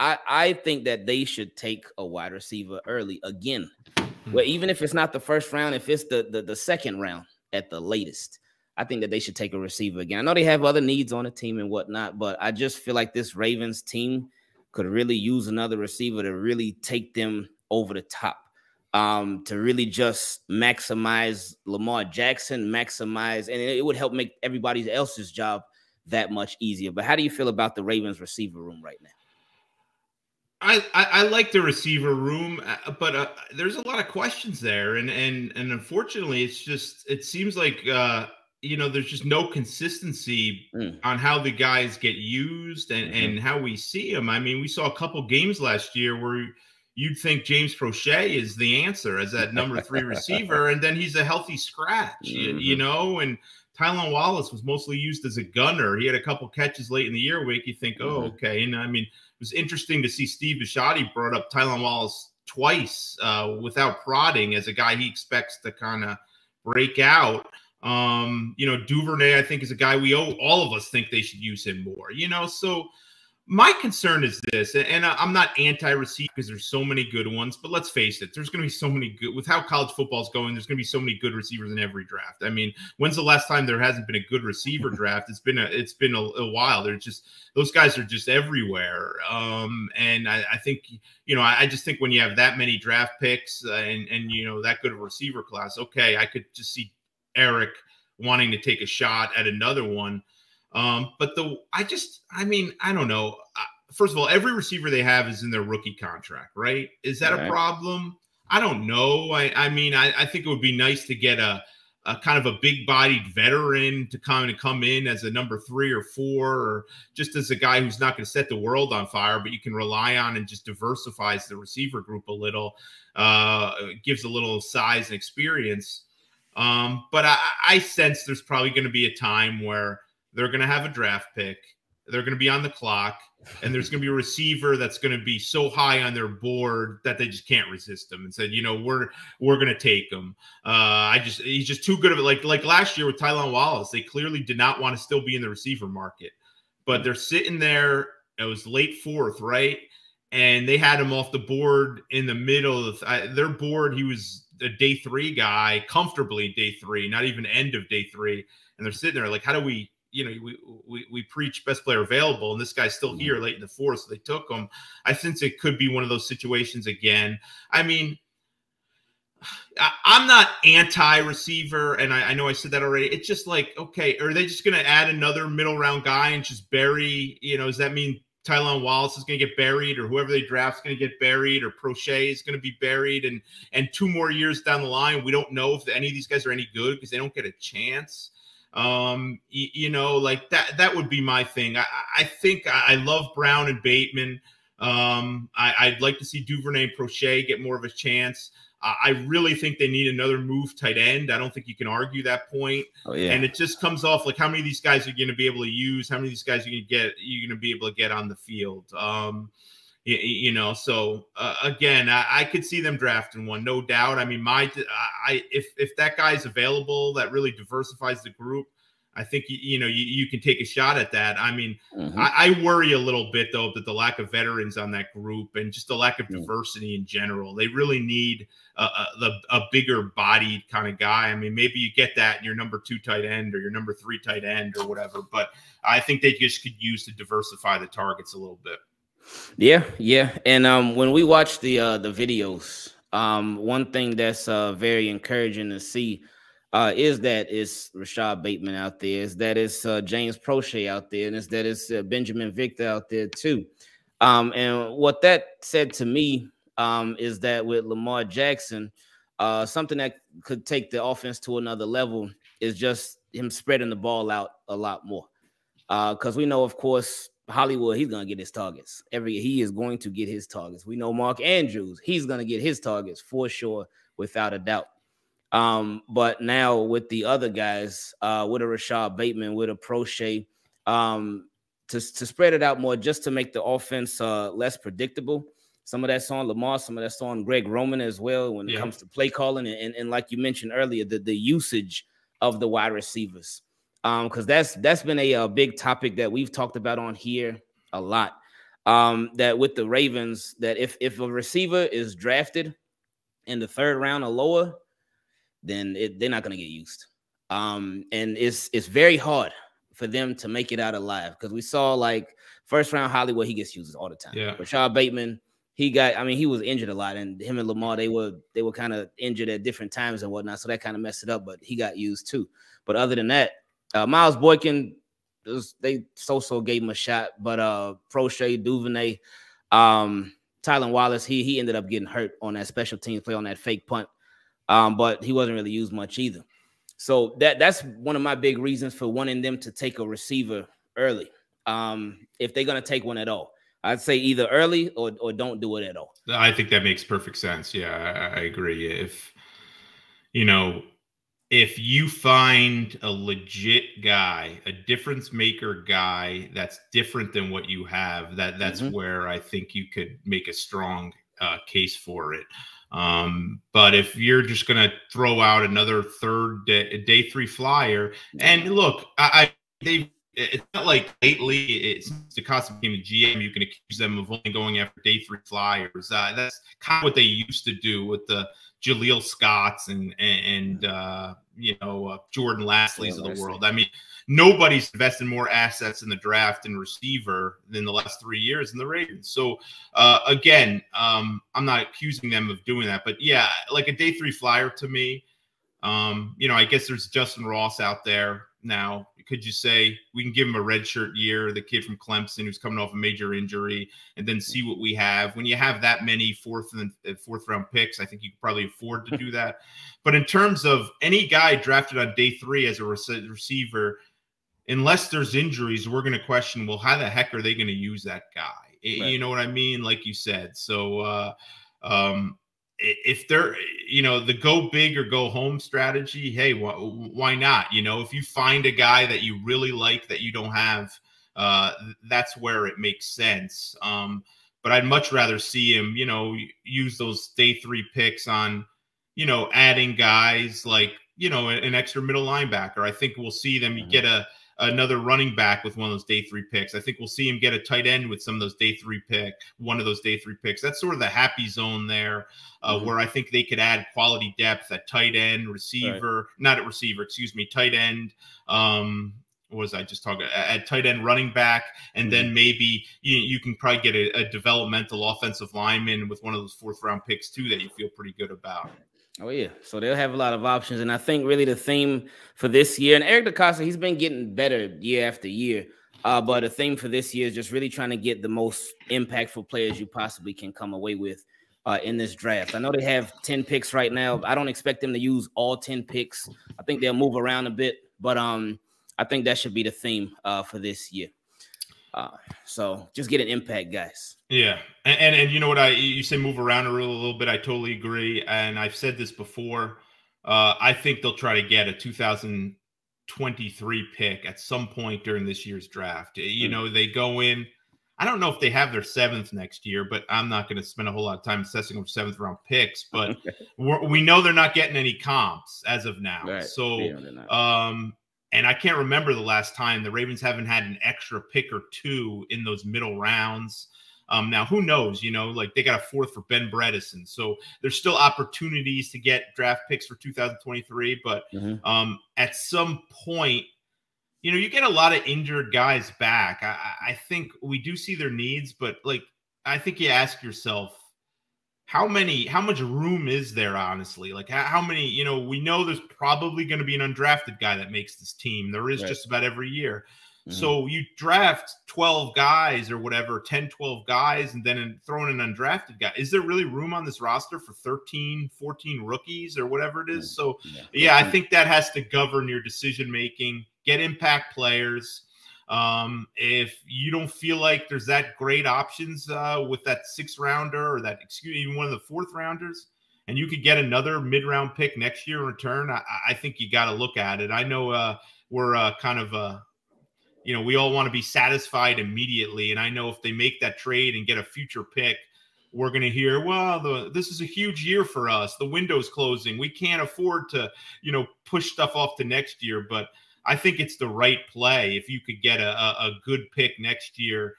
I, I think that they should take a wide receiver early again. Mm-hmm. Well, even if it's not the first round, if it's the, the, the second round at the latest, I think that they should take a receiver again. I know they have other needs on the team and whatnot, but I just feel like this Ravens team could really use another receiver to really take them over the top, um, to really just maximize Lamar Jackson, maximize, and it would help make everybody else's job that much easier. But how do you feel about the Ravens receiver room right now? I, I, I like the receiver room, but uh, there's a lot of questions there. And, and, and unfortunately, it's just, it seems like, uh, you know, there's just no consistency mm. on how the guys get used and, mm-hmm. and how we see them. I mean, we saw a couple games last year where you'd think James Proche is the answer as that number three receiver, and then he's a healthy scratch, mm-hmm. you, you know, and Tylan Wallace was mostly used as a gunner. He had a couple catches late in the year where you think, mm-hmm. oh, okay. And I mean, it was interesting to see Steve Bisciotti brought up Tylan Wallace twice uh, without prodding as a guy he expects to kind of break out. Um, you know, Duvernay, I think, is a guy we owe, all of us think they should use him more, you know. So my concern is this, and I'm not anti-receiver because there's so many good ones, but let's face it, there's going to be so many good, with how college football's going, there's going to be so many good receivers in every draft. I mean, when's the last time there hasn't been a good receiver draft? It's been a, it's been a, a while. They're just, those guys are just everywhere. Um, and I, I think, you know, I, I just think when you have that many draft picks uh, and, and, you know, that good of a receiver class, okay, I could just see Eric wanting to take a shot at another one. Um, but the I just I mean I don't know. First of all, every receiver they have is in their rookie contract, right? Is that okay. a problem? I don't know. I I mean I, I think it would be nice to get a, a kind of a big-bodied veteran to kind of come in as a number three or four, or just as a guy who's not going to set the world on fire, but you can rely on and just diversifies the receiver group a little, uh, gives a little size and experience. Um, but I, I sense there's probably going to be a time where they're going to have a draft pick, they're going to be on the clock, and there's going to be a receiver that's going to be so high on their board that they just can't resist them and said, you know, we're, we're going to take him. Uh, I just, he's just too good of it. Like, like last year with Tylan Wallace, they clearly did not want to still be in the receiver market, but they're sitting there. It was late fourth, right? And they had him off the board in the middle of I, their board. He was a day three guy, comfortably day three, not even end of day three. And they're sitting there like, how do we, you know, we, we, we preach best player available, and this guy's still here late in the fourth, so they took him. I sense it could be one of those situations again. I mean, I, I'm not anti-receiver, and I, I know I said that already. It's just like, okay, are they just going to add another middle-round guy and just bury, you know, does that mean Tylan Wallace is going to get buried, or whoever they draft is going to get buried, or Proche is going to be buried, and and two more years down the line, we don't know if any of these guys are any good because they don't get a chance. Um, you, you know, like that, that would be my thing. I, I think I, I love Brown and Bateman. Um, I, I'd like to see Duvernay and Proche get more of a chance. Uh, I really think they need another move tight end. I don't think you can argue that point. Oh, yeah. And it just comes off like how many of these guys are going to be able to use, how many of these guys are going to get, you're going to be able to get on the field. Um, you, you know, so uh, again, I, I could see them drafting one, no doubt. I mean, my, I, if, if that guy's available, that really diversifies the group. I think, you, you know, you, you can take a shot at that. I mean, mm-hmm. I, I worry a little bit though, that the lack of veterans on that group and just the lack of mm-hmm. diversity in general, they really need a, a, a bigger bodied kind of guy. I mean, maybe you get that in your number two tight end or your number three tight end or whatever, but I think they just could use to diversify the targets a little bit. Yeah, yeah. And um, when we watch the uh, the videos, um, one thing that's uh, very encouraging to see uh, is that it's Rashad Bateman out there, is that it's uh, James Proche out there, and it's that it's uh, Benjamin Victor out there too. Um, and what that said to me um, is that with Lamar Jackson, uh, something that could take the offense to another level is just him spreading the ball out a lot more. Because uh, we know, of course, Hollywood, he's going to get his targets. Every he is going to get his targets. We know Mark Andrews, he's going to get his targets for sure, without a doubt. Um, but now with the other guys, uh, with a Rashad Bateman, with a Proche, um, to, to spread it out more, just to make the offense uh, less predictable. Some of that's on Lamar, some of that's on Greg Roman as well when it yeah. comes to play calling. And, and, and like you mentioned earlier, the, the usage of the wide receivers. Um, because that's that's been a, a big topic that we've talked about on here a lot. Um, that with the Ravens, that if if a receiver is drafted in the third round or lower, then it, they're not going to get used. Um, and it's it's very hard for them to make it out alive, because we saw like first round Hollywood, he gets used all the time. Yeah. Rashad Bateman, he got I mean he was injured a lot, and him and Lamar they were they were kind of injured at different times and whatnot, so that kind of messed it up. But he got used too. But other than that. Uh, Miles Boykin, was, they so-so gave him a shot, but uh, Proche, Duvernay, um, Tylan Wallace, he he ended up getting hurt on that special teams play on that fake punt, um, but he wasn't really used much either. So that that's one of my big reasons for wanting them to take a receiver early, um, if they're going to take one at all. I'd say either early or, or don't do it at all. I think that makes perfect sense. Yeah, I, I agree. If, you know, if you find a legit guy, a difference maker guy that's different than what you have, that that's mm-hmm. where I think you could make a strong uh, case for it. Um, but if you're just going to throw out another third day, day three flyer, and look, I, I they it's not like lately it's DeCosta became a G M. You can accuse them of only going after day three flyers. Uh, that's kind of what they used to do with the Jaleel Scott's and, and, uh, you know, uh, Jordan Lastleys yeah, of the world. I mean, nobody's invested more assets in the draft and receiver than the last three years in the Ravens. So, uh, again, um, I'm not accusing them of doing that, but yeah, like a day three flyer to me, um, you know, I guess there's Justin Ross out there now, could you say we can give him a redshirt year, the kid from Clemson who's coming off a major injury, and then see what we have. When you have that many fourth and fourth round picks, I think you can probably afford to do that. But in terms of any guy drafted on day three as a receiver, unless there's injuries, we're going to question, well, how the heck are they going to use that guy? It, right. You know what I mean? Like you said. So uh, um, if they're, you know, the go big or go home strategy, hey, wh why not? You know, if you find a guy that you really like that you don't have, uh, that's where it makes sense. Um, but I'd much rather see him, you know, use those day three picks on, you know, adding guys like, you know, an extra middle linebacker. I think we'll see them mm-hmm. get a, another running back with one of those day three picks. I think we'll see him get a tight end with some of those day three pick, one of those day three picks. That's sort of the happy zone there uh, mm-hmm. where I think they could add quality depth at tight end, receiver, right. not at receiver, excuse me, tight end. Um, what was I just talking about? At tight end, running back, and mm-hmm. then maybe you, you can probably get a, a developmental offensive lineman with one of those fourth round picks too that you feel pretty good about. Oh, yeah. So they'll have a lot of options. And I think really the theme for this year, and Eric DeCosta, he's been getting better year after year. Uh, but the theme for this year is just really trying to get the most impactful players you possibly can come away with uh, in this draft. I know they have ten picks right now. I don't expect them to use all ten picks. I think they'll move around a bit. But um, I think that should be the theme uh, for this year. Uh, so just get an impact, guys. Yeah. And, and, and you know what I, you say move around a little, a little bit. I totally agree. And I've said this before. Uh, I think they'll try to get a two thousand twenty-three pick at some point during this year's draft. You know, they go in, I don't know if they have their seventh next year, but I'm not going to spend a whole lot of time assessing them seventh round picks, but we're, we know they're not getting any comps as of now. Right. So, yeah, um, and I can't remember the last time the Ravens haven't had an extra pick or two in those middle rounds. Um, now, who knows, you know, like they got a fourth for Ben Bredesen. So there's still opportunities to get draft picks for two thousand twenty-three. But mm-hmm. um, at some point, you know, you get a lot of injured guys back. I, I think we do see their needs, but like I think you ask yourself, How many, how much room is there, honestly? Like, how, how many, you know, we know there's probably going to be an undrafted guy that makes this team. There is right. just about every year. Mm-hmm. So you draft twelve guys or whatever, ten, twelve guys, and then throw in an undrafted guy. Is there really room on this roster for thirteen, fourteen rookies or whatever it is? So, yeah, yeah I think that has to govern your decision-making. Get impact players. Um, if you don't feel like there's that great options uh, with that sixth rounder or that, excuse me, even one of the fourth rounders, and you could get another mid-round pick next year in return, I, I think you got to look at it. I know uh, we're uh, kind of, uh, you know, we all want to be satisfied immediately, and I know if they make that trade and get a future pick, we're going to hear, well, the, this is a huge year for us. The window's closing. We can't afford to, you know, push stuff off to next year, but I think it's the right play if you could get a, a good pick next year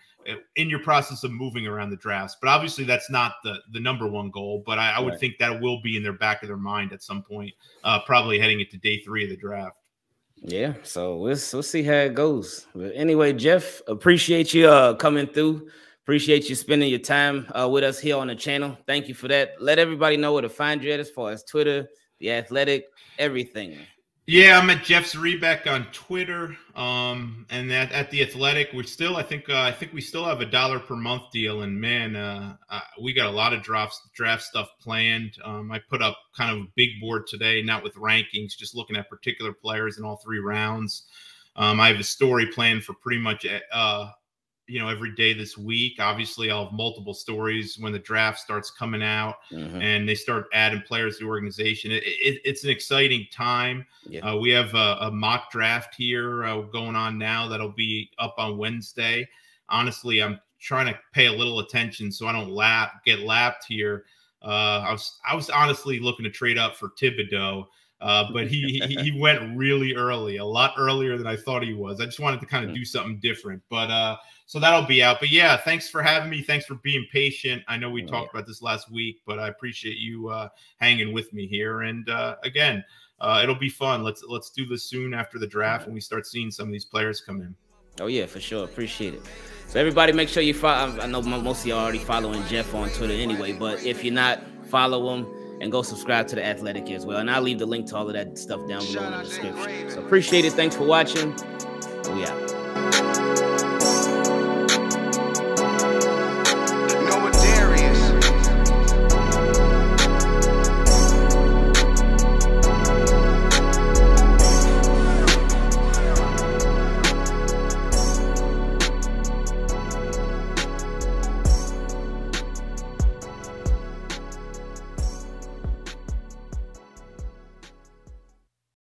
in your process of moving around the drafts. But obviously that's not the, the number one goal, but I, I would right. think that will be in their back of their mind at some point, uh, probably heading into day three of the draft. Yeah, so we'll, we'll see how it goes. But anyway, Jeff, appreciate you uh, coming through. Appreciate you spending your time uh, with us here on the channel. Thank you for that. Let everybody know where to find you at as far as Twitter, The Athletic, everything. Yeah, I'm at Jeff Zrebiec on Twitter, um, and that at The Athletic, we still, I think, uh, I think we still have a dollar per month deal, and man, uh, uh, we got a lot of drops, draft stuff planned. Um, I put up kind of a big board today, not with rankings, just looking at particular players in all three rounds. Um, I have a story planned for pretty much, uh, you know, every day this week. Obviously, I'll have multiple stories when the draft starts coming out mm-hmm. and they start adding players to the organization. It, it, it's an exciting time. Yeah. Uh, we have a, a mock draft here uh, going on now that'll be up on Wednesday. Honestly, I'm trying to pay a little attention so I don't lap, get lapped here. Uh, I was I was honestly looking to trade up for Thibodeau. Uh, but he, he he went really early, a lot earlier than I thought he was. I just wanted to kind of do something different. But uh, so that'll be out. But, yeah, thanks for having me. Thanks for being patient. I know we oh, talked yeah. about this last week, but I appreciate you uh, hanging with me here. And, uh, again, uh, it'll be fun. Let's, let's do this soon after the draft when we start seeing some of these players come in. Oh, yeah, for sure. Appreciate it. So, everybody, make sure you follow. I know most of y'all already following Jeff on Twitter anyway, but if you're not, follow him. And go subscribe to The Athletic as well. And I'll leave the link to all of that stuff down below in the description. So appreciate it. Thanks for watching. We out.